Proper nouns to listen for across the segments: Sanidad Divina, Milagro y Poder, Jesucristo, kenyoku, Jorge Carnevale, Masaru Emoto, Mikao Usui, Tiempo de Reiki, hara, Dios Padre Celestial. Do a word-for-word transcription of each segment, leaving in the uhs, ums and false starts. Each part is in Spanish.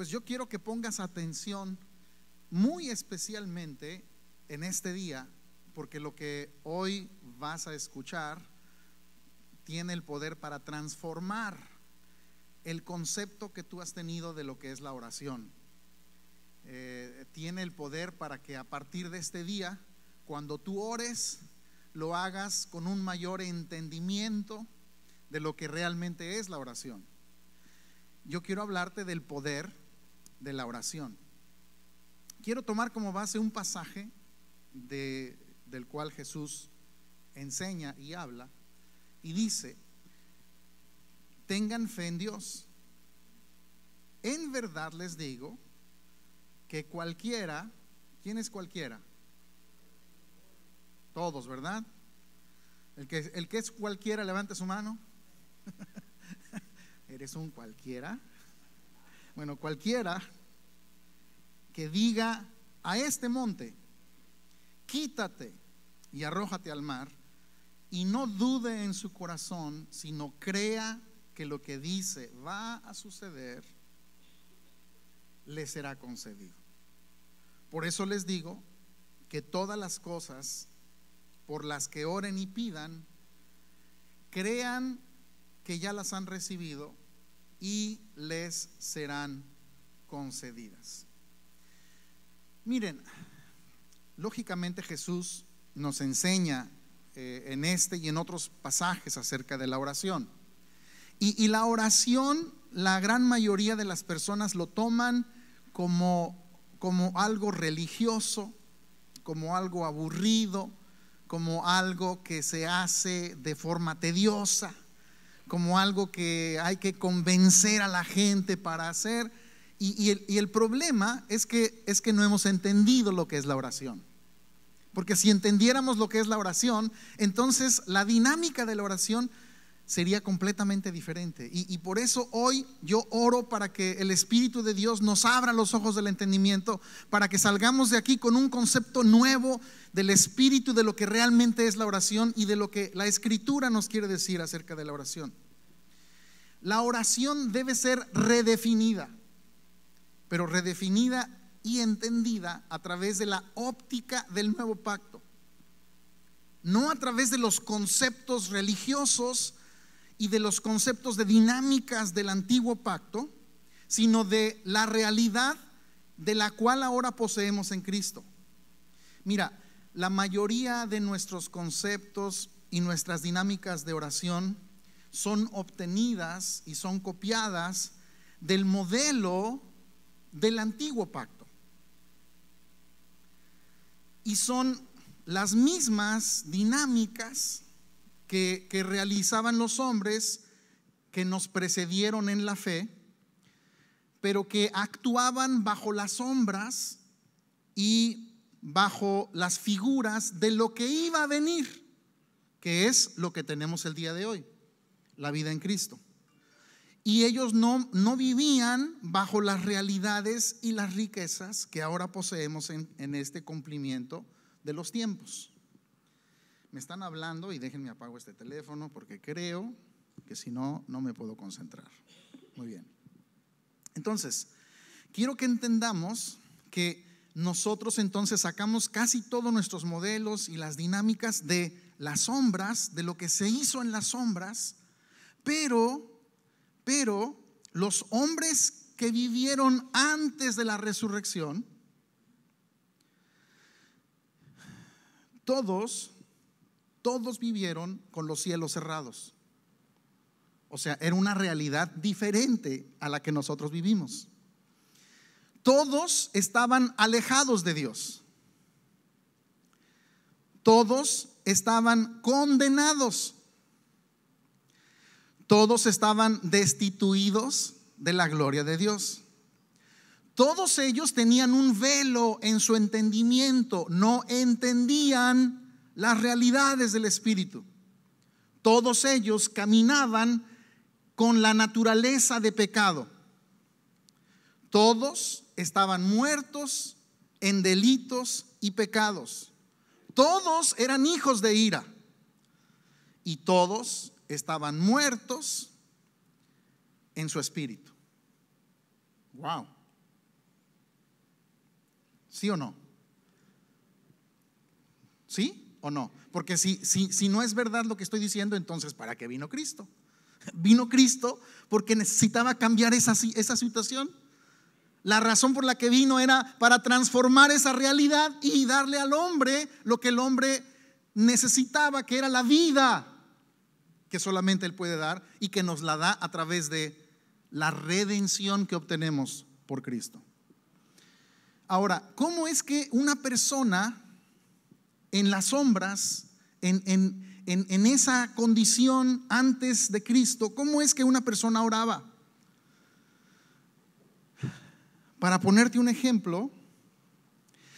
pues yo quiero que pongas atención muy especialmente en este día, porque lo que hoy vas a escuchar tiene el poder para transformar el concepto que tú has tenido de lo que es la oración. Eh, tiene el poder para que a partir de este día, cuando tú ores, lo hagas con un mayor entendimiento de lo que realmente es la oración. Yo quiero hablarte del poder de la oración. Quiero tomar como base un pasaje de, del cual Jesús enseña y habla, y dice: tengan fe en Dios. En verdad les digo que cualquiera, ¿quién es cualquiera? Todos, ¿verdad? El que, el que es cualquiera, levante su mano. ¿Eres un cualquiera? Bueno, cualquiera que diga a este monte, quítate y arrójate al mar, y no dude en su corazón, sino crea que lo que dice va a suceder, le será concedido. Por eso les digo que todas las cosas por las que oren y pidan, crean que ya las han recibido y les serán concedidas. Miren, lógicamente Jesús nos enseña eh, en este y en otros pasajes acerca de la oración. Y, y la oración, la gran mayoría de las personas lo toman como, como algo religioso, como algo aburrido, como algo que se hace de forma tediosa, como algo que hay que convencer a la gente para hacer. Y, y, el, y el problema es que, es que no hemos entendido lo que es la oración. Porque si entendiéramos lo que es la oración, entonces la dinámica de la oración sería completamente diferente. Y, y por eso hoy yo oro para que el Espíritu de Dios nos abra los ojos del entendimiento, para que salgamos de aquí con un concepto nuevo del Espíritu, de lo que realmente es la oración y de lo que la Escritura nos quiere decir acerca de la oración. La oración debe ser redefinida, pero redefinida y entendida a través de la óptica del nuevo pacto, no a través de los conceptos religiosos y de los conceptos de dinámicas del antiguo pacto, sino de la realidad de la cual ahora poseemos en Cristo. Mira, la mayoría de nuestros conceptos y nuestras dinámicas de oración son obtenidas y son copiadas del modelo del antiguo pacto, y son las mismas dinámicas que, que realizaban los hombres que nos precedieron en la fe, pero que actuaban bajo las sombras y bajo las figuras de lo que iba a venir, que es lo que tenemos el día de hoy, la vida en Cristo. Y ellos no, no vivían bajo las realidades y las riquezas que ahora poseemos en, en este cumplimiento de los tiempos. Me están hablando y déjenme apago este teléfono porque creo que si no, no me puedo concentrar. Muy bien. Entonces, quiero que entendamos que nosotros entonces sacamos casi todos nuestros modelos y las dinámicas de las sombras, de lo que se hizo en las sombras, pero... Pero los hombres que vivieron antes de la resurrección, todos, todos vivieron con los cielos cerrados. O sea, era una realidad diferente a la que nosotros vivimos. Todos estaban alejados de Dios. Todos estaban condenados. Todos estaban destituidos de la gloria de Dios. Todos ellos tenían un velo en su entendimiento, no entendían las realidades del Espíritu. Todos ellos caminaban con la naturaleza de pecado. Todos estaban muertos en delitos y pecados. Todos eran hijos de ira y todos estaban muertos en su espíritu. Wow. ¿Sí o no? ¿Sí o no? Porque si, si, si no es verdad lo que estoy diciendo, entonces ¿para qué vino Cristo? Vino Cristo porque necesitaba cambiar esa, esa situación. La razón por la que vino era para transformar esa realidad y darle al hombre lo que el hombre necesitaba, que era la vida que solamente Él puede dar y que nos la da a través de la redención que obtenemos por Cristo. Ahora, ¿cómo es que una persona en las sombras, en, en, en, en esa condición antes de Cristo, cómo es que una persona oraba? Para ponerte un ejemplo,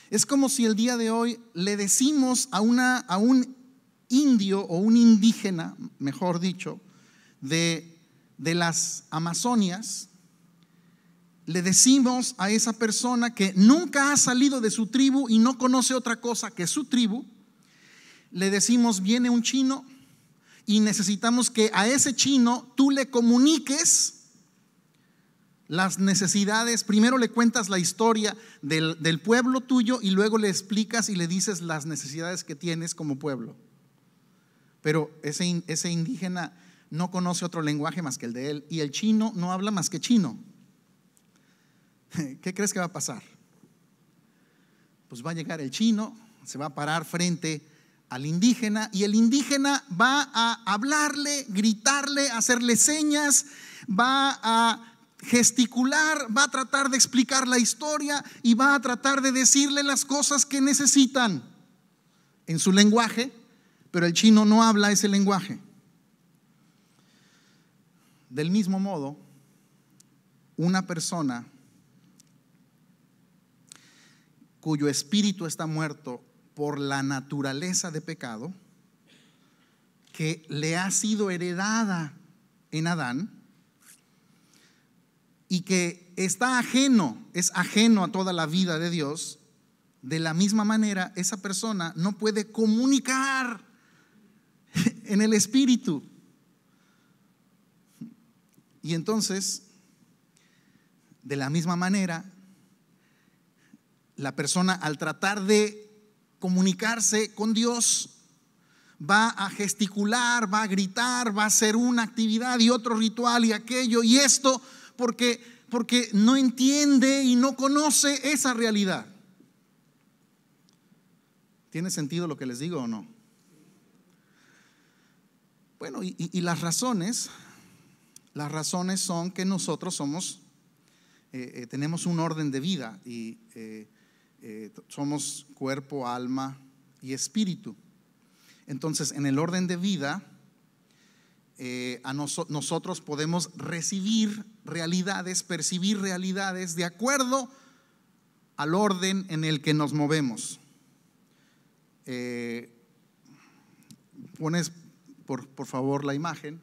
es como si el día de hoy le decimos a, una, a un indio o un indígena, mejor dicho, de, de las Amazonias, le decimos a esa persona que nunca ha salido de su tribu y no conoce otra cosa que su tribu, le decimos: viene un chino y necesitamos que a ese chino tú le comuniques las necesidades. Primero le cuentas la historia del, del pueblo tuyo y luego le explicas y le dices las necesidades que tienes como pueblo. Pero ese, ese indígena no conoce otro lenguaje más que el de él, y el chino no habla más que chino. ¿Qué crees que va a pasar? Pues va a llegar el chino, se va a parar frente al indígena y el indígena va a hablarle, gritarle, hacerle señas, va a gesticular, va a tratar de explicar la historia y va a tratar de decirle las cosas que necesitan en su lenguaje, pero el chino no habla ese lenguaje. Del mismo modo, una persona cuyo espíritu está muerto por la naturaleza de pecado que le ha sido heredada en Adán, y que está ajeno, es ajeno a toda la vida de Dios, de la misma manera esa persona no puede comunicar en el espíritu. Y entonces, de la misma manera, la persona al tratar de comunicarse con Dios va a gesticular, va a gritar, va a hacer una actividad y otro ritual y aquello y esto, Porque, porque no entiende y no conoce esa realidad. ¿Tiene sentido lo que les digo o no? Bueno, y, y las razones, las razones son que nosotros somos, eh, eh, tenemos un orden de vida y eh, eh, somos cuerpo, alma y espíritu. Entonces, en el orden de vida, Eh, a noso- nosotros podemos recibir realidades, percibir realidades de acuerdo al orden en el que nos movemos. Eh, pones por, por favor la imagen.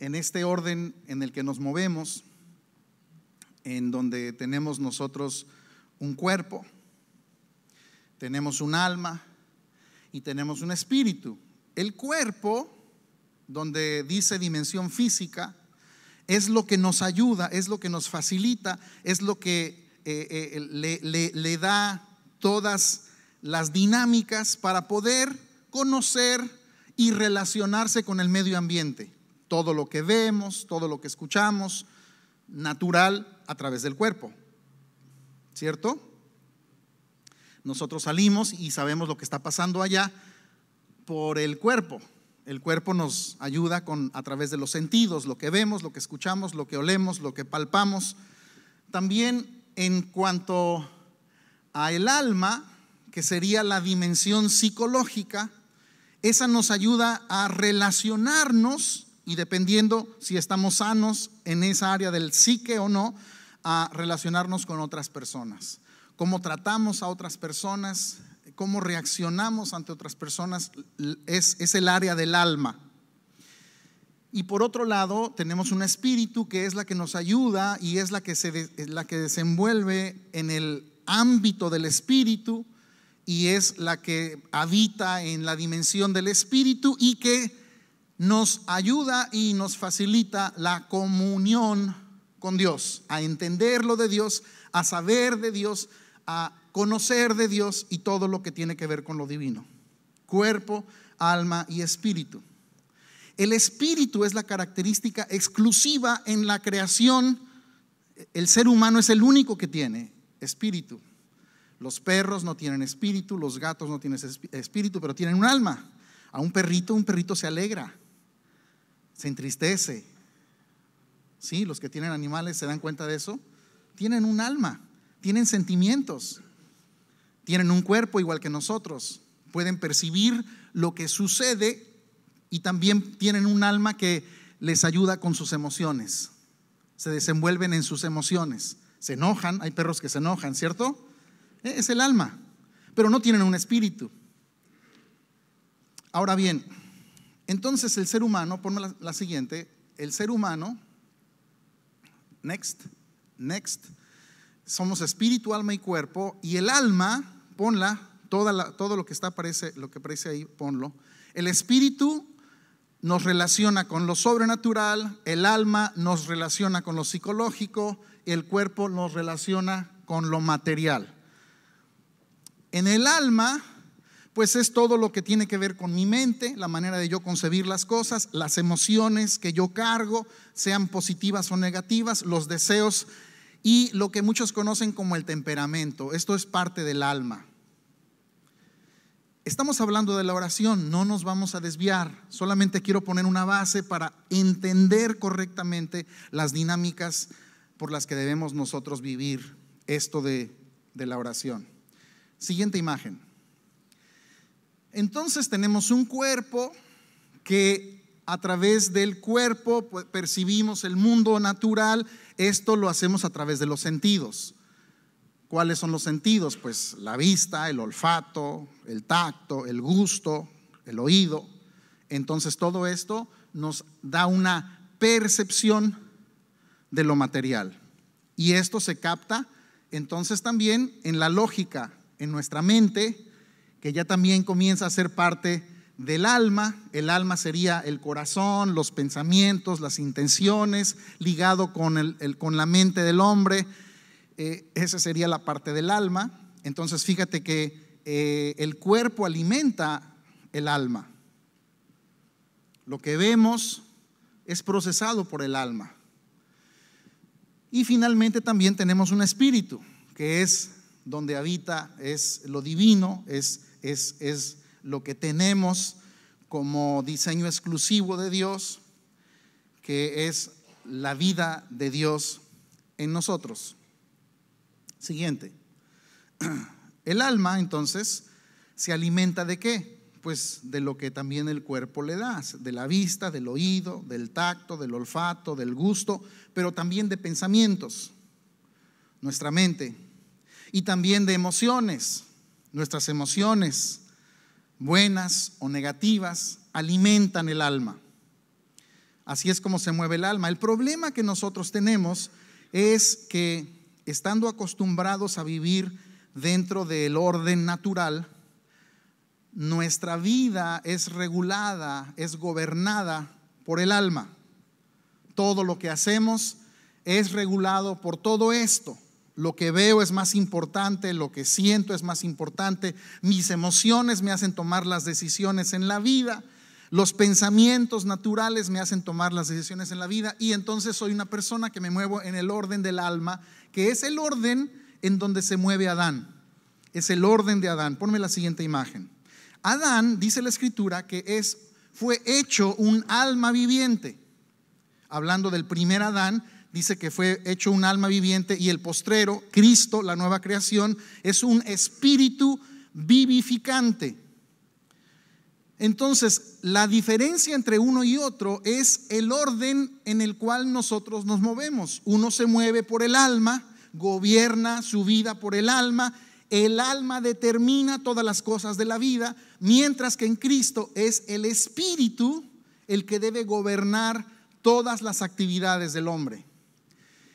En este orden en el que nos movemos, en donde tenemos nosotros un cuerpo, tenemos un alma y tenemos un espíritu. El cuerpo, donde dice dimensión física, es lo que nos ayuda, es lo que nos facilita, es lo que eh, eh, le, le, le da todas las dinámicas para poder conocer y relacionarse con el medio ambiente. Todo lo que vemos, todo lo que escuchamos, natural a través del cuerpo, ¿cierto? Nosotros salimos y sabemos lo que está pasando allá por el cuerpo. El cuerpo nos ayuda con, a través de los sentidos, lo que vemos, lo que escuchamos, lo que olemos, lo que palpamos. También en cuanto a el alma, que sería la dimensión psicológica, esa nos ayuda a relacionarnos y, dependiendo si estamos sanos en esa área del psique o no, a relacionarnos con otras personas. Cómo tratamos a otras personas, cómo reaccionamos ante otras personas, es, es el área del alma. Y por otro lado, tenemos un espíritu que es la que nos ayuda y es la que, se de, la que desenvuelve en el ámbito del espíritu y es la que habita en la dimensión del espíritu y que nos ayuda y nos facilita la comunión con Dios, a entender lo de Dios, a saber de Dios, a conocer de Dios y todo lo que tiene que ver con lo divino, cuerpo, alma y espíritu. El espíritu es la característica exclusiva en la creación. El ser humano es el único que tiene espíritu. Los perros no tienen espíritu, los gatos no tienen espíritu, pero tienen un alma. A un perrito, un perrito se alegra, se entristece. Sí, los que tienen animales se dan cuenta de eso. Tienen un alma, tienen sentimientos, tienen un cuerpo igual que nosotros. Pueden percibir lo que sucede y también tienen un alma que les ayuda con sus emociones. Se desenvuelven en sus emociones, se enojan, hay perros que se enojan, ¿cierto? Es el alma, pero no tienen un espíritu. Ahora bien, entonces el ser humano, ponme la, la siguiente, el ser humano, next, next, somos espíritu, alma y cuerpo, y el alma, ponla, toda la, todo lo que está aparece, lo que aparece ahí, ponlo. El espíritu nos relaciona con lo sobrenatural, el alma nos relaciona con lo psicológico, el cuerpo nos relaciona con lo material. En el alma, pues es todo lo que tiene que ver con mi mente, la manera de yo concebir las cosas, las emociones que yo cargo, sean positivas o negativas, los deseos y lo que muchos conocen como el temperamento. Esto es parte del alma. Estamos hablando de la oración, no nos vamos a desviar, solamente quiero poner una base para entender correctamente las dinámicas por las que debemos nosotros vivir esto de, de la oración. Siguiente imagen. Entonces tenemos un cuerpo que a través del cuerpo pues, percibimos el mundo natural. Esto lo hacemos a través de los sentidos. ¿Cuáles son los sentidos? Pues la vista, el olfato, el tacto, el gusto, el oído. Entonces todo esto nos da una percepción de lo material. Y esto se capta entonces también en la lógica, en nuestra mente, que ya también comienza a ser parte del alma. El alma sería el corazón, los pensamientos, las intenciones, ligado con, el, el, con la mente del hombre. Eh, esa sería la parte del alma. Entonces fíjate que eh, el cuerpo alimenta el alma. Lo que vemos es procesado por el alma. Y finalmente también tenemos un espíritu, que es donde habita, es lo divino, es, es, es lo que tenemos como diseño exclusivo de Dios, que es la vida de Dios en nosotros. Siguiente. El alma entonces se alimenta ¿de qué? Pues de lo que también el cuerpo le da, de la vista, del oído, del tacto, del olfato, del gusto, pero también de pensamientos, nuestra mente. Y también de emociones, nuestras emociones, buenas o negativas, alimentan el alma. Así es como se mueve el alma. El problema que nosotros tenemos es que estando acostumbrados a vivir dentro del orden natural, nuestra vida es regulada, es gobernada por el alma. Todo lo que hacemos es regulado por todo esto. Lo que veo es más importante, lo que siento es más importante, mis emociones me hacen tomar las decisiones en la vida, los pensamientos naturales me hacen tomar las decisiones en la vida y entonces soy una persona que me muevo en el orden del alma, que es el orden en donde se mueve Adán, es el orden de Adán. Ponme la siguiente imagen. Adán, dice la escritura, que es, fue hecho un alma viviente, hablando del primer Adán. Dice que fue hecho un alma viviente y el postrero, Cristo, la nueva creación, es un espíritu vivificante. Entonces, la diferencia entre uno y otro es el orden en el cual nosotros nos movemos. Uno se mueve por el alma, gobierna su vida por el alma, el alma determina todas las cosas de la vida, mientras que en Cristo es el espíritu el que debe gobernar todas las actividades del hombre.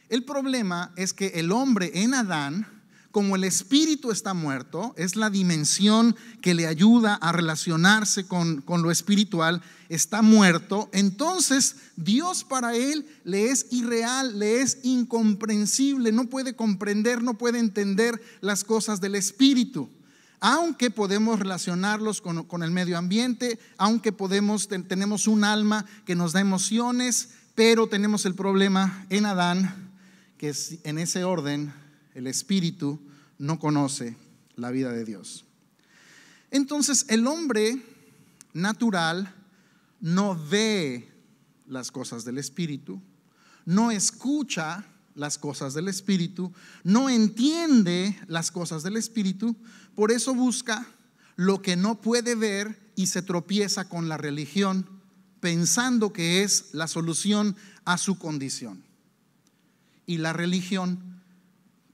El problema es que el hombre en Adán como el espíritu está muerto, es la dimensión que le ayuda a relacionarse con, con lo espiritual, está muerto, entonces Dios para él le es irreal, le es incomprensible, no puede comprender, no puede entender las cosas del espíritu. Aunque podemos relacionarlos con, con el medio ambiente, aunque podemos, ten, tenemos un alma que nos da emociones, pero tenemos el problema en Adán, que es, en ese orden el espíritu no conoce la vida de Dios. Entonces el hombre natural no ve las cosas del espíritu, no escucha las cosas del espíritu, no entiende las cosas del espíritu, por eso busca lo que no puede ver y se tropieza con la religión, pensando que es la solución a su condición. Y la religión,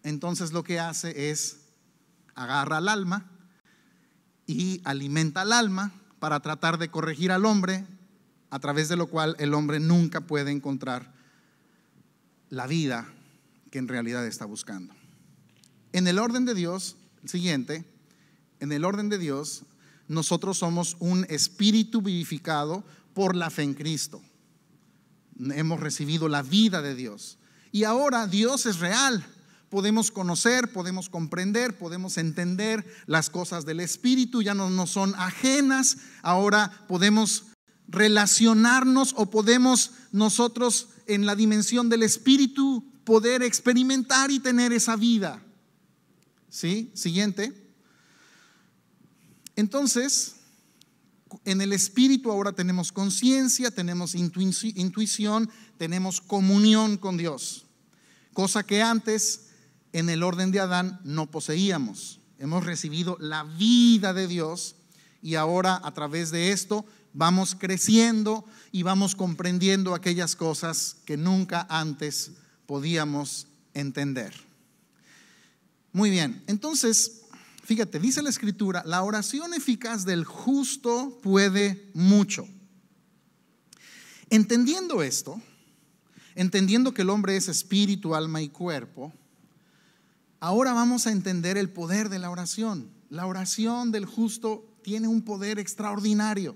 entonces, lo que hace es agarra al alma y alimenta al alma para tratar de corregir al hombre, a través de lo cual el hombre nunca puede encontrar la vida que en realidad está buscando. En el orden de Dios, el siguiente, en el orden de Dios, nosotros somos un espíritu vivificado por la fe en Cristo. Hemos recibido la vida de Dios. Y ahora Dios es real. Podemos conocer, podemos comprender, podemos entender las cosas del espíritu, ya no nos son ajenas. Ahora podemos relacionarnos o podemos nosotros en la dimensión del espíritu poder experimentar y tener esa vida. ¿Sí? Siguiente. Entonces, en el espíritu ahora tenemos conciencia, tenemos intuición, tenemos comunión con Dios, cosa que antes en el orden de Adán no poseíamos. Hemos recibido la vida de Dios y ahora a través de esto vamos creciendo y vamos comprendiendo aquellas cosas que nunca antes podíamos entender. Muy bien, entonces, fíjate, dice la Escritura, la oración eficaz del justo puede mucho. Entendiendo esto, entendiendo que el hombre es espíritu, alma y cuerpo, ahora vamos a entender el poder de la oración. La oración del justo tiene un poder extraordinario.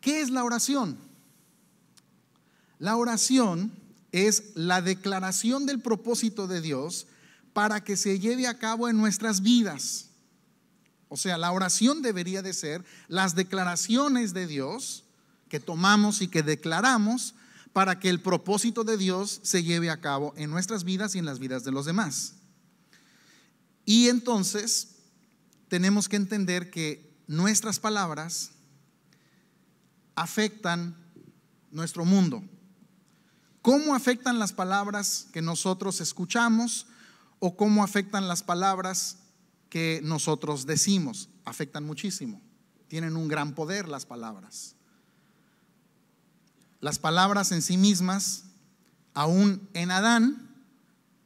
¿Qué es la oración? La oración es la declaración del propósito de Dios para que se lleve a cabo en nuestras vidas. O sea, la oración debería de ser las declaraciones de Dios que tomamos y que declaramos para que el propósito de Dios se lleve a cabo en nuestras vidas y en las vidas de los demás. Y entonces tenemos que entender que nuestras palabras afectan nuestro mundo. ¿Cómo afectan las palabras que nosotros escuchamos o cómo afectan las palabras que nosotros decimos? Afectan muchísimo. Tienen un gran poder las palabras. Las palabras en sí mismas, aún en Adán,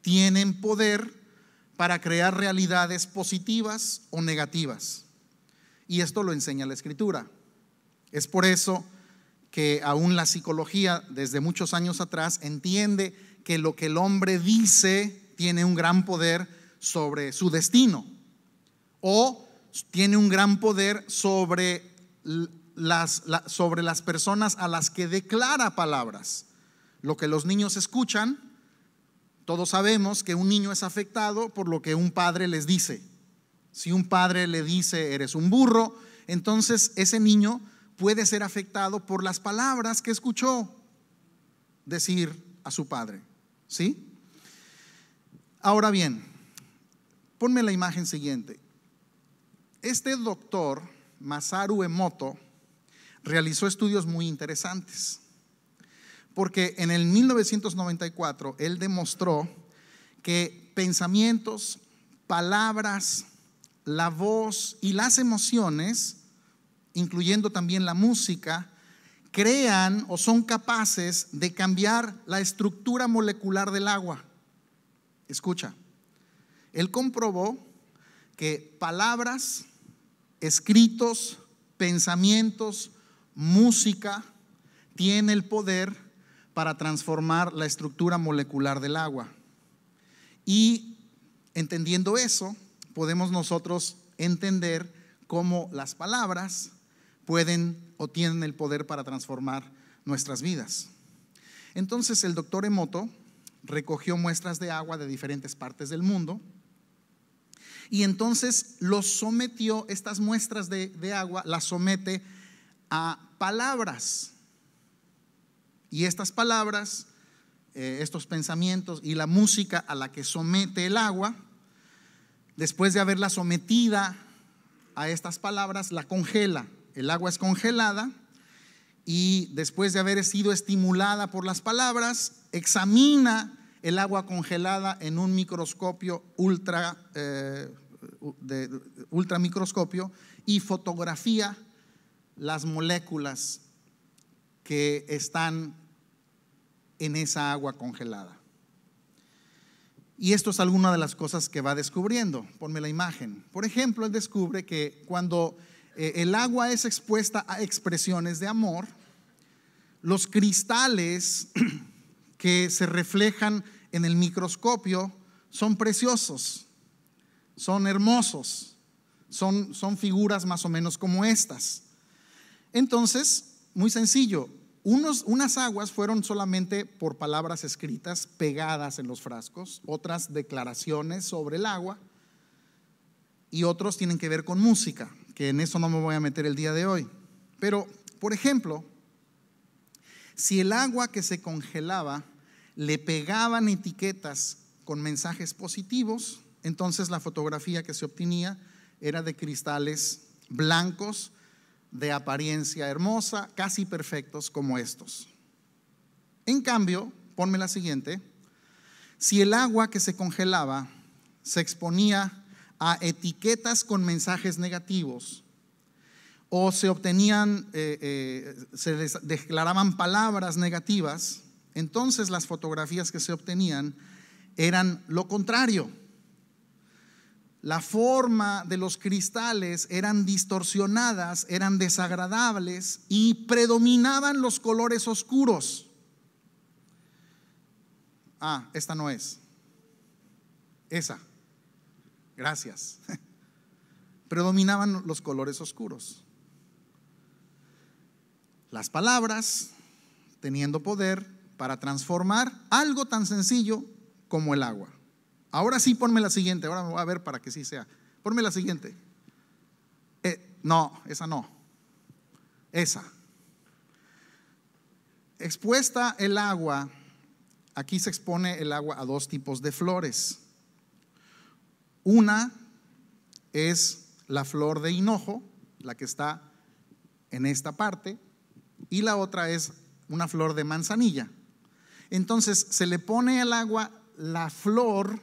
tienen poder para crear realidades positivas o negativas. Y esto lo enseña la Escritura. Es por eso que aún la psicología desde muchos años atrás entiende que lo que el hombre dice tiene un gran poder sobre su destino o tiene un gran poder sobre las, sobre las personas a las que declara palabras. Lo que los niños escuchan, todos sabemos que un niño es afectado por lo que un padre les dice. Si un padre le dice eres un burro, entonces ese niño puede ser afectado por las palabras que escuchó decir a su padre, ¿sí? Ahora bien, ponme la imagen siguiente. Este doctor Masaru Emoto realizó estudios muy interesantes, porque en el mil novecientos noventa y cuatro él demostró que pensamientos, palabras, la voz y las emociones, incluyendo también la música, crean o son capaces de cambiar la estructura molecular del agua. Escucha, él comprobó que palabras, escritos, pensamientos, música tiene el poder para transformar la estructura molecular del agua. Y Entendiendo eso, podemos nosotros entender cómo las palabras pueden o tienen el poder para transformar nuestras vidas. Entonces el doctor Emoto recogió muestras de agua de diferentes partes del mundo y entonces los sometió, estas muestras de, de agua las somete a palabras, y estas palabras, eh, estos pensamientos y la música a la que somete el agua, después de haberla sometida a estas palabras, la congela. El agua es congelada y después de haber sido estimulada por las palabras, examina el agua congelada en un microscopio ultra, eh, de, ultra microscopio y fotografía las moléculas que están en esa agua congelada. Y esto es alguna de las cosas que va descubriendo. Ponme la imagen. Por ejemplo, él descubre que cuando el agua es expuesta a expresiones de amor, los cristales que se reflejan en el microscopio son preciosos, son hermosos, son, son figuras más o menos como estas. Entonces, muy sencillo, unos, unas aguas fueron solamente por palabras escritas pegadas en los frascos, otras declaraciones sobre el agua y otros tienen que ver con música, que en eso no me voy a meter el día de hoy. Pero, por ejemplo, si el agua que se congelaba le pegaban etiquetas con mensajes positivos, entonces la fotografía que se obtenía era de cristales blancos, de apariencia hermosa, casi perfectos como estos. En cambio, ponme la siguiente, si el agua que se congelaba se exponía a etiquetas con mensajes negativos o se obtenían, eh, eh, se declaraban palabras negativas, entonces las fotografías que se obtenían eran lo contrario. La forma de los cristales eran distorsionadas, eran desagradables y predominaban los colores oscuros. Ah, esta no es. Esa. Gracias. Predominaban los colores oscuros. Las palabras teniendo poder para transformar algo tan sencillo como el agua. Ahora sí, ponme la siguiente. Ahora me voy a ver para que sí sea. Ponme la siguiente. Eh, no, esa no. Esa. Expuesta el agua, aquí se expone el agua a dos tipos de flores. Una es la flor de hinojo, la que está en esta parte, y la otra es una flor de manzanilla. Entonces se le pone al agua la flor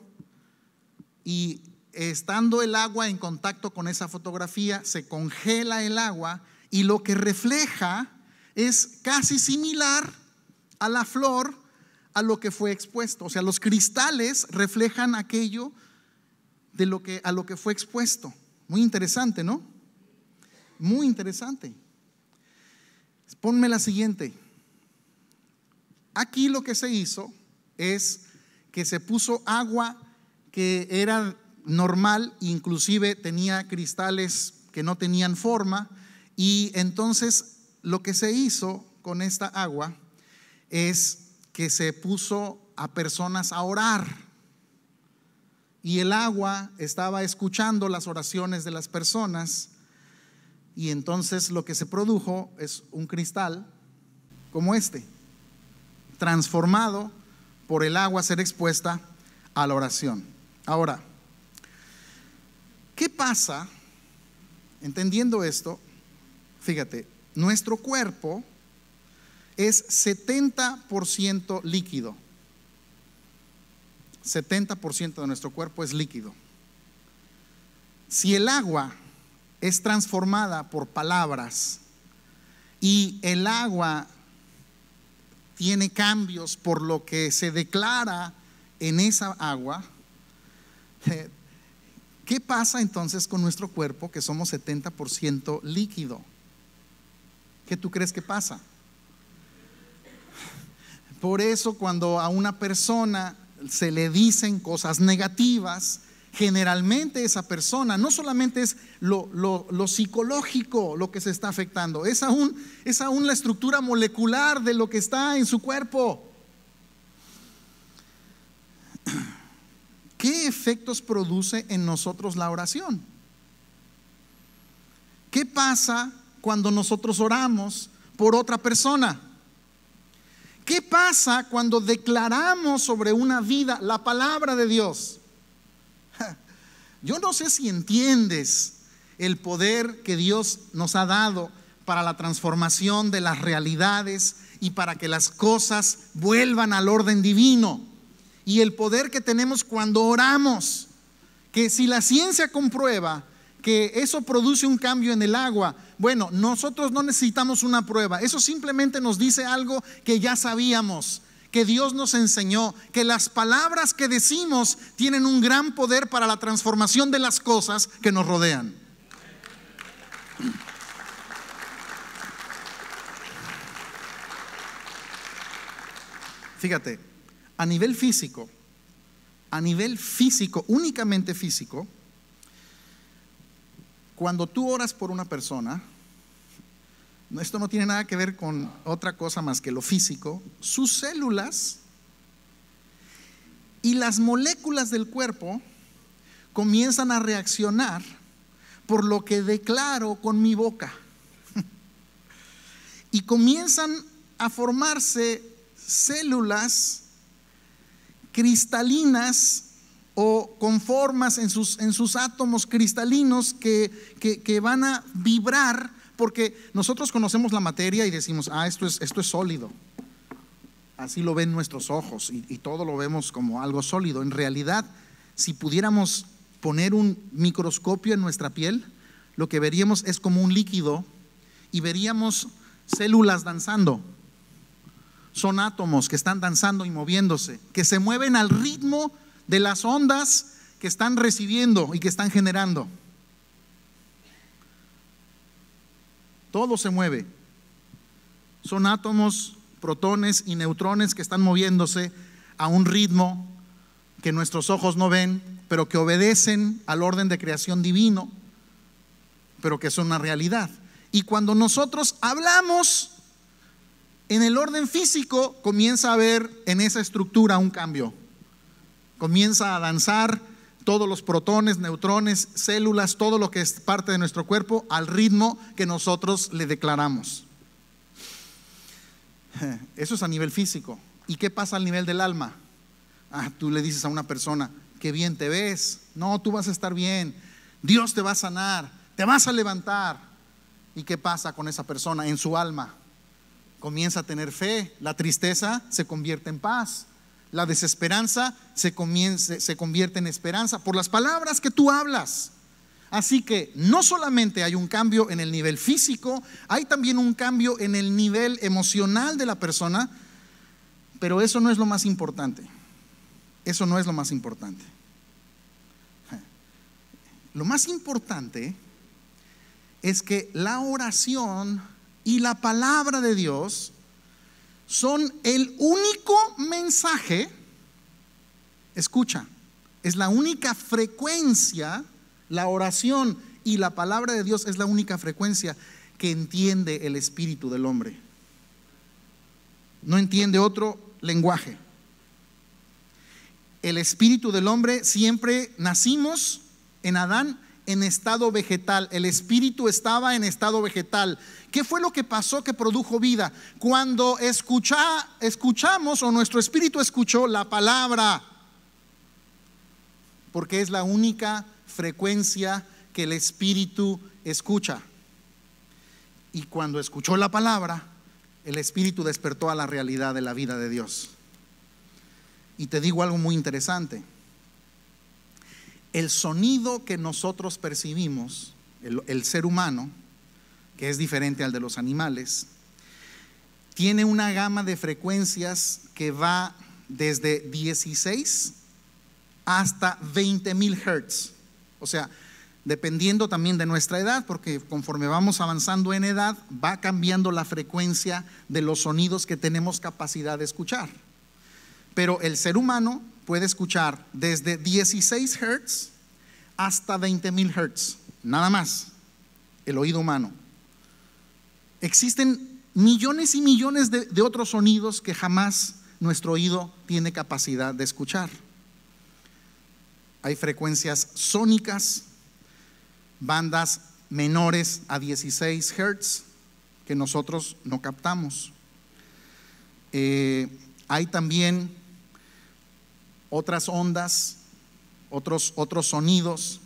y estando el agua en contacto con esa fotografía se congela el agua y lo que refleja es casi similar a la flor a lo que fue expuesto. O sea, los cristales reflejan aquello de lo que, a lo que fue expuesto. Muy interesante, ¿no? Muy interesante. Ponme la siguiente. Aquí lo que se hizo es que se puso agua que era normal, inclusive tenía cristales que no tenían forma, y entonces lo que se hizo con esta agua es que se puso a personas a orar y el agua estaba escuchando las oraciones de las personas, y entonces lo que se produjo es un cristal como este, transformado por el agua ser expuesta a la oración. Ahora, ¿qué pasa? Entendiendo esto, fíjate, nuestro cuerpo es setenta por ciento líquido. setenta por ciento de nuestro cuerpo es líquido. Si el agua es transformada por palabras y el agua tiene cambios por lo que se declara en esa agua, ¿qué pasa entonces con nuestro cuerpo que somos setenta por ciento líquido? ¿Qué tú crees que pasa? Por eso cuando a una persona se le dicen cosas negativas, generalmente esa persona no solamente es lo, lo, lo psicológico lo que se está afectando, es aún, es aún la estructura molecular de lo que está en su cuerpo. ¿Qué efectos produce en nosotros la oración? ¿Qué pasa cuando nosotros oramos por otra persona? ¿Qué pasa cuando declaramos sobre una vida la palabra de Dios? Yo no sé si entiendes el poder que Dios nos ha dado para la transformación de las realidades y para que las cosas vuelvan al orden divino, y el poder que tenemos cuando oramos, que si la ciencia comprueba que eso produce un cambio en el agua, bueno, nosotros no necesitamos una prueba, eso simplemente nos dice algo que ya sabíamos, que Dios nos enseñó, que las palabras que decimos tienen un gran poder para la transformación de las cosas que nos rodean. Fíjate, a nivel físico, a nivel físico, únicamente físico, cuando tú oras por una persona, esto no tiene nada que ver con otra cosa más que lo físico, sus células y las moléculas del cuerpo comienzan a reaccionar por lo que declaro con mi boca. Y comienzan a formarse células cristalinas o con formas en sus, en sus átomos cristalinos que, que, que van a vibrar, porque nosotros conocemos la materia y decimos, ah, esto es, esto es sólido, así lo ven nuestros ojos y, y todo lo vemos como algo sólido. En realidad, si pudiéramos poner un microscopio en nuestra piel, lo que veríamos es como un líquido y veríamos células danzando. Son átomos que están danzando y moviéndose, que se mueven al ritmo de las ondas que están recibiendo y que están generando. Todo se mueve. Son átomos, protones y neutrones que están moviéndose a un ritmo que nuestros ojos no ven, pero que obedecen al orden de creación divino, pero que son una realidad. Y cuando nosotros hablamos en el orden físico, comienza a haber en esa estructura un cambio. Comienza a danzar todos los protones, neutrones, células, todo lo que es parte de nuestro cuerpo al ritmo que nosotros le declaramos. Eso es a nivel físico. ¿Y qué pasa al nivel del alma? Ah, tú le dices a una persona, qué bien te ves, no, tú vas a estar bien, Dios te va a sanar, te vas a levantar. ¿Y qué pasa con esa persona en su alma? Comienza a tener fe, la tristeza se convierte en paz. La desesperanza se, comience, se convierte en esperanza por las palabras que tú hablas. Así que no solamente hay un cambio en el nivel físico, hay también un cambio en el nivel emocional de la persona, pero eso no es lo más importante. Eso no es lo más importante. Lo más importante es que la oración y la palabra de Dios son el único mensaje, escucha, es la única frecuencia, la oración y la palabra de Dios es la única frecuencia que entiende el espíritu del hombre. No entiende otro lenguaje. El espíritu del hombre, siempre nacimos en Adán en estado vegetal, el espíritu estaba en estado vegetal. ¿Qué fue lo que pasó que produjo vida? Cuando escucha, escuchamos o nuestro espíritu escuchó la palabra, porque es la única frecuencia que el espíritu escucha. Y cuando escuchó la palabra, el espíritu despertó a la realidad de la vida de Dios. Y te digo algo muy interesante. El sonido que nosotros percibimos, el, el ser humano, que es diferente al de los animales, tiene una gama de frecuencias que va desde dieciséis hasta veinte mil hertz. O sea, dependiendo también de nuestra edad, porque conforme vamos avanzando en edad, va cambiando la frecuencia de los sonidos que tenemos capacidad de escuchar. Pero el ser humano puede escuchar desde dieciséis hertz hasta veinte mil hertz, nada más, el oído humano. Existen millones y millones de, de otros sonidos que jamás nuestro oído tiene capacidad de escuchar. Hay frecuencias sónicas, bandas menores a dieciséis hertz que nosotros no captamos. Eh, hay también otras ondas, otros, otros sonidos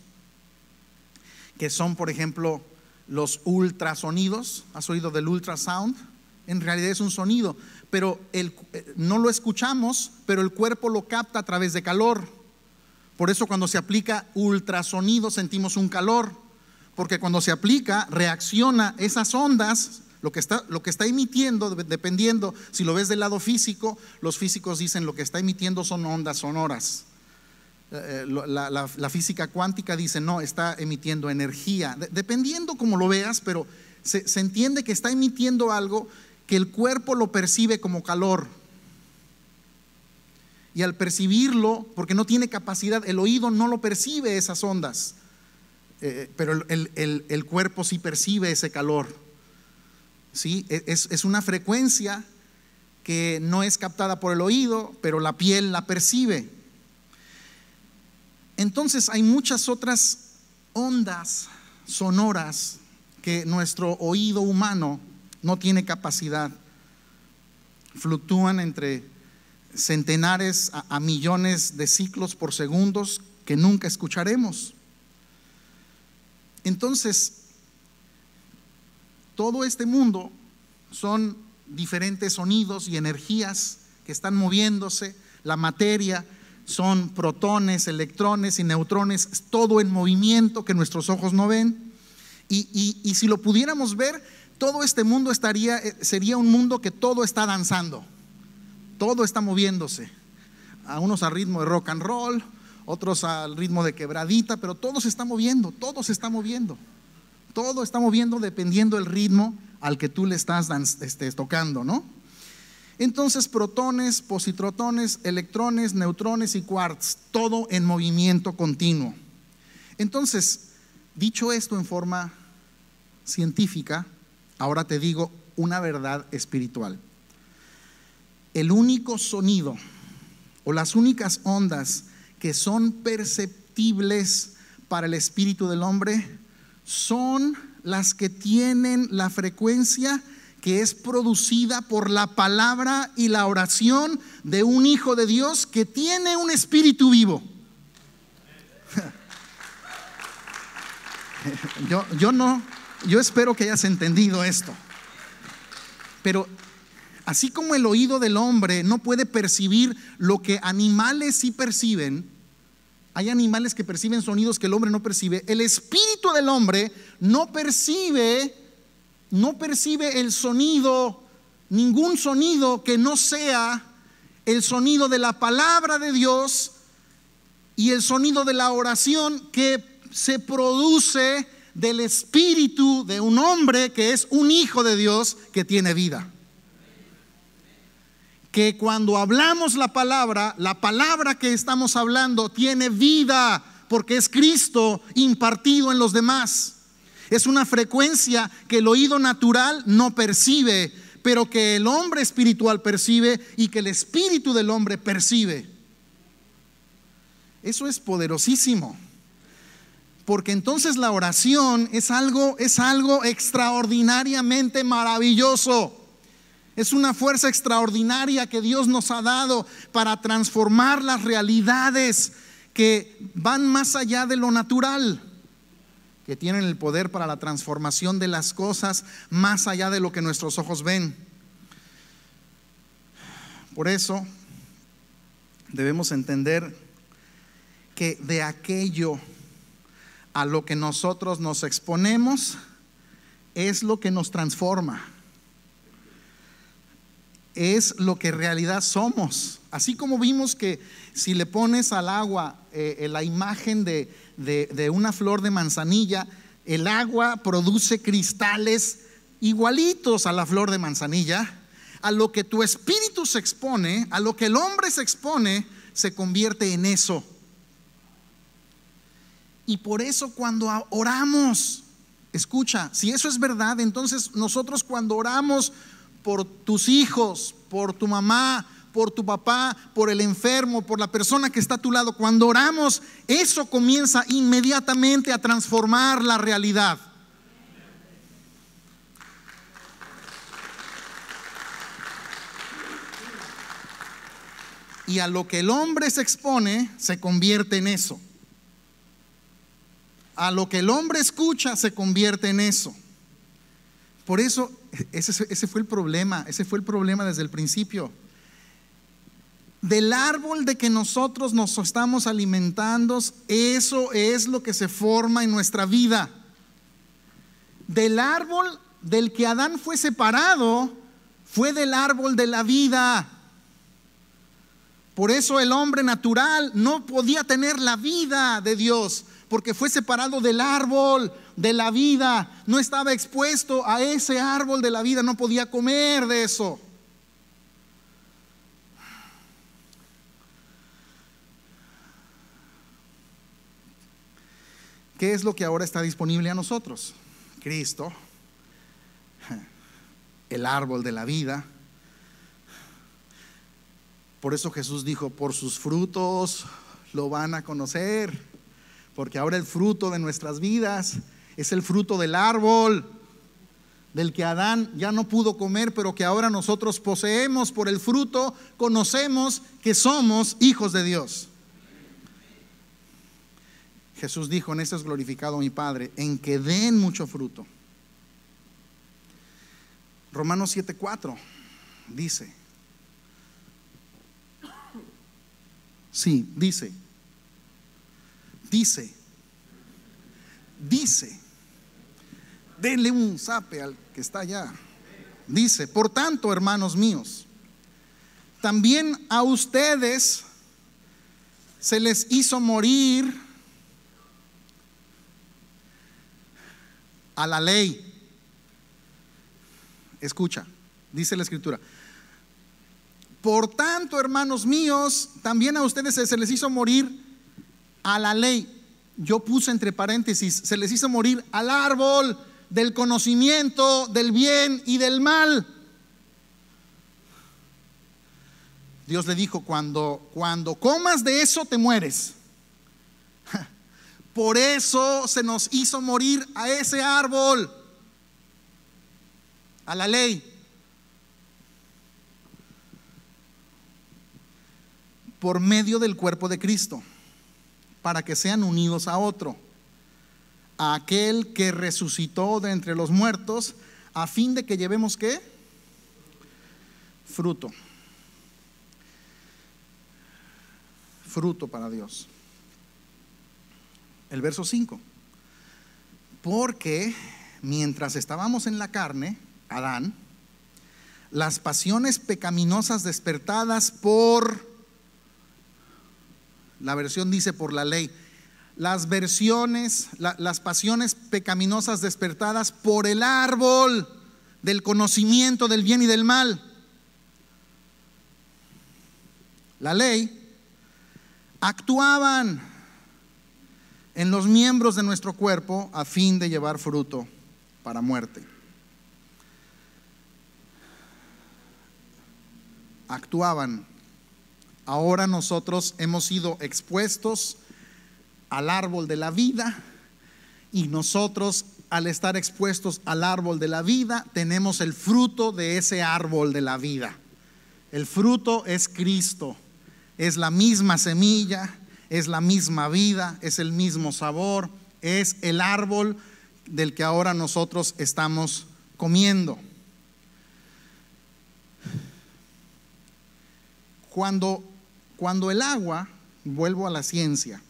que son, por ejemplo, los ultrasonidos. ¿Has oído del ultrasound? En realidad es un sonido, pero el, no lo escuchamos, pero el cuerpo lo capta a través de calor. Por eso cuando se aplica ultrasonido sentimos un calor, porque cuando se aplica reacciona esas ondas, lo que está, lo que está emitiendo, dependiendo si lo ves del lado físico, los físicos dicen lo que está emitiendo son ondas sonoras. La, la, la física cuántica dice no, está emitiendo energía, de, dependiendo como lo veas, pero se, se entiende que está emitiendo algo que el cuerpo lo percibe como calor, y al percibirlo, porque no tiene capacidad, el oído no lo percibe esas ondas, eh, pero el, el, el cuerpo sí percibe ese calor, ¿sí? Es, es una frecuencia que no es captada por el oído, pero la piel la percibe. Entonces hay muchas otras ondas sonoras que nuestro oído humano no tiene capacidad. Fluctúan entre centenares a, a millones de ciclos por segundo que nunca escucharemos. Entonces, todo este mundo son diferentes sonidos y energías que están moviéndose, la materia. Son protones, electrones y neutrones, todo en movimiento que nuestros ojos no ven. Y, y, y si lo pudiéramos ver, todo este mundo estaría, sería un mundo que todo está danzando, todo está moviéndose. A unos al ritmo de rock and roll, otros al ritmo de quebradita, pero todo se está moviendo, todo se está moviendo. Todo está moviendo dependiendo del ritmo al que tú le estás danz, este, tocando, ¿no? Entonces, protones, positrones, electrones, neutrones y quarks, todo en movimiento continuo. Entonces, dicho esto en forma científica, ahora te digo una verdad espiritual. El único sonido o las únicas ondas que son perceptibles para el espíritu del hombre son las que tienen la frecuencia que es producida por la palabra y la oración de un hijo de Dios que tiene un espíritu vivo. Yo, yo no, yo espero que hayas entendido esto. Pero así como el oído del hombre no puede percibir lo que animales sí perciben, hay animales que perciben sonidos que el hombre no percibe, el espíritu del hombre no percibe No percibe el sonido, ningún sonido que no sea el sonido de la palabra de Dios y el sonido de la oración que se produce del espíritu de un hombre que es un hijo de Dios que tiene vida. Que cuando hablamos la palabra, la palabra que estamos hablando tiene vida porque es Cristo impartido en los demás. Es una frecuencia que el oído natural no percibe, pero que el hombre espiritual percibe y que el espíritu del hombre percibe. Eso es poderosísimo, porque entonces la oración es algo, es algo extraordinariamente maravilloso. Es una fuerza extraordinaria que Dios nos ha dado para transformar las realidades que van más allá de lo natural, que tienen el poder para la transformación de las cosas más allá de lo que nuestros ojos ven. Por eso debemos entender que de aquello a lo que nosotros nos exponemos es lo que nos transforma, es lo que en realidad somos. Así como vimos que si le pones al agua eh, la imagen de, de, de una flor de manzanilla, el agua produce cristales igualitos a la flor de manzanilla. A lo que tu espíritu se expone, a lo que el hombre se expone, se convierte en eso. Y por eso cuando oramos, escucha, si eso es verdad, entonces nosotros cuando oramos por tus hijos, por tu mamá, por tu papá, por el enfermo, por la persona que está a tu lado, cuando oramos, eso comienza inmediatamente a transformar la realidad. Y a lo que el hombre se expone, se convierte en eso. A lo que el hombre escucha, se convierte en eso. Por eso, ese, ese fue el problema, ese fue el problema desde el principio. Del árbol de que nosotros nos estamos alimentando, eso es lo que se forma en nuestra vida. Del árbol del que Adán fue separado, fue del árbol de la vida. Por eso el hombre natural no podía tener la vida de Dios, porque fue separado del árbol de la vida. No estaba expuesto a ese árbol de la vida, no podía comer de eso. ¿Qué es lo que ahora está disponible a nosotros? Cristo, el árbol de la vida. Por eso Jesús dijo, por sus frutos lo van a conocer, porque ahora el fruto de nuestras vidas es el fruto del árbol del que Adán ya no pudo comer, pero que ahora nosotros poseemos. Por el fruto conocemos que somos hijos de Dios. Jesús dijo, en esto es glorificado mi Padre, en que den mucho fruto. Romanos siete cuatro dice, Sí, dice, dice, dice, denle un zape al que está allá. Dice, por tanto, hermanos míos, también a ustedes se les hizo morir a la ley. Escucha, dice la Escritura. Por tanto, hermanos míos, también a ustedes se les hizo morir a la ley. Yo puse entre paréntesis, se les hizo morir al árbol del conocimiento del bien y del mal. Dios le dijo, cuando, cuando comas de eso te mueres. Por eso se nos hizo morir a ese árbol, a la ley. Por medio del cuerpo de Cristo, para que sean unidos a otro, a aquel que resucitó de entre los muertos, a fin de que llevemos ¿qué? Fruto. Fruto para Dios. El verso cinco. Porque mientras estábamos en la carne, Adán, las pasiones pecaminosas despertadas por... La versión dice por la ley. Las versiones, la, las pasiones pecaminosas despertadas por el árbol del conocimiento del bien y del mal. La ley actuaban en los miembros de nuestro cuerpo a fin de llevar fruto para muerte. Actuaban. Ahora nosotros hemos sido expuestos al árbol de la vida, y nosotros, al estar expuestos al árbol de la vida, tenemos el fruto de ese árbol de la vida. El fruto es Cristo, es la misma semilla, es la misma vida, es el mismo sabor, es el árbol del que ahora nosotros estamos comiendo. Cuando Cuando el agua, vuelvo a la ciencia,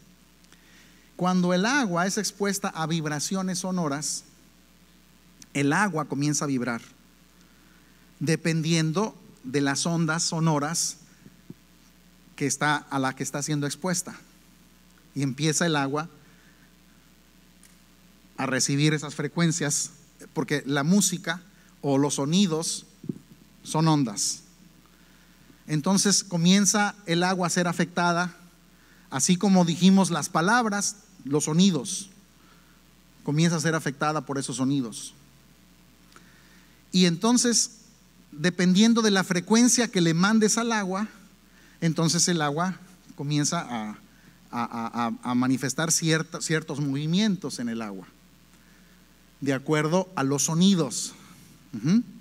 cuando el agua es expuesta a vibraciones sonoras, el agua comienza a vibrar, dependiendo de las ondas sonoras que está, a la que está siendo expuesta. Y empieza el agua a recibir esas frecuencias, porque la música o los sonidos son ondas. Entonces comienza el agua a ser afectada, así como dijimos las palabras, los sonidos, comienza a ser afectada por esos sonidos. Y entonces, dependiendo de la frecuencia que le mandes al agua, entonces el agua comienza a, a, a, a manifestar cierta, ciertos movimientos en el agua, de acuerdo a los sonidos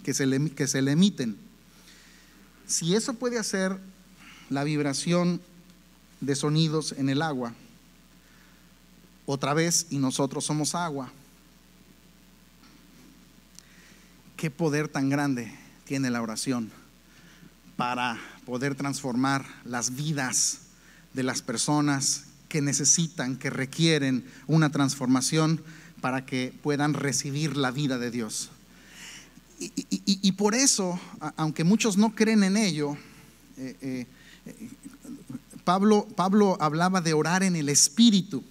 que se le, que se le emiten. Si eso puede hacer la vibración de sonidos en el agua, otra vez, y nosotros somos agua, ¿qué poder tan grande tiene la oración para poder transformar las vidas de las personas que necesitan, que requieren una transformación para que puedan recibir la vida de Dios? Y, y, y por eso, aunque muchos no creen en ello, eh, eh, Pablo, Pablo hablaba de orar en el Espíritu,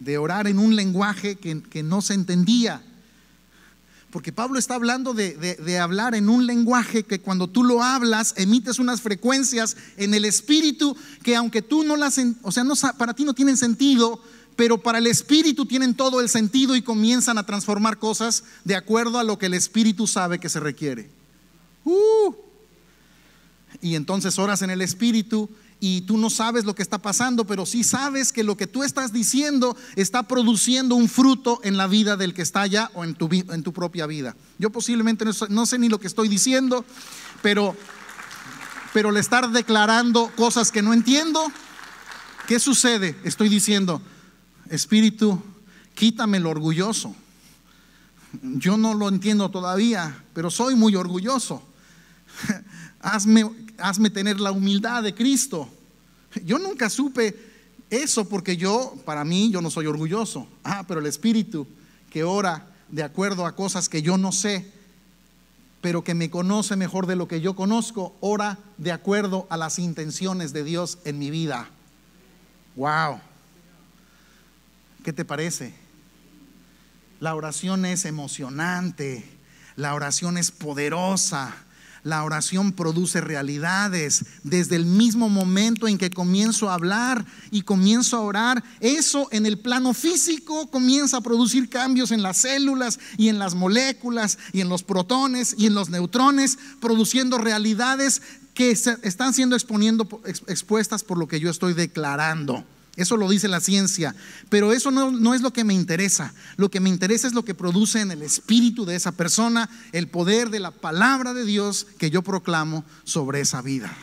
de orar en un lenguaje que, que no se entendía, porque Pablo está hablando de, de, de hablar en un lenguaje que cuando tú lo hablas emites unas frecuencias en el Espíritu que aunque tú no las, o sea, no, para ti no tienen sentido, pero para el Espíritu tienen todo el sentido y comienzan a transformar cosas de acuerdo a lo que el Espíritu sabe que se requiere. ¡Uh! Y entonces oras en el Espíritu y tú no sabes lo que está pasando, pero sí sabes que lo que tú estás diciendo está produciendo un fruto en la vida del que está allá o en tu, en tu propia vida. Yo posiblemente no, no sé ni lo que estoy diciendo, pero, pero al estar declarando cosas que no entiendo, ¿qué sucede? Estoy diciendo: Espíritu, quítame lo orgulloso. Yo no lo entiendo todavía, pero soy muy orgulloso. Hazme, hazme tener la humildad de Cristo. Yo nunca supe eso porque yo, para mí, yo no soy orgulloso. Ah, pero el Espíritu que ora de acuerdo a cosas que yo no sé, pero que me conoce mejor de lo que yo conozco, ora de acuerdo a las intenciones de Dios en mi vida. Wow. ¿Qué te parece? La oración es emocionante, la oración es poderosa, la oración produce realidades. Desde el mismo momento en que comienzo a hablar y comienzo a orar, eso en el plano físico comienza a producir cambios en las células y en las moléculas y en los protones y en los neutrones, produciendo realidades que se están siendo exponiendo, expuestas por lo que yo estoy declarando. Eso lo dice la ciencia, pero eso no, no es lo que me interesa. Lo que me interesa es lo que produce en el espíritu de esa persona el poder de la palabra de Dios que yo proclamo sobre esa vida.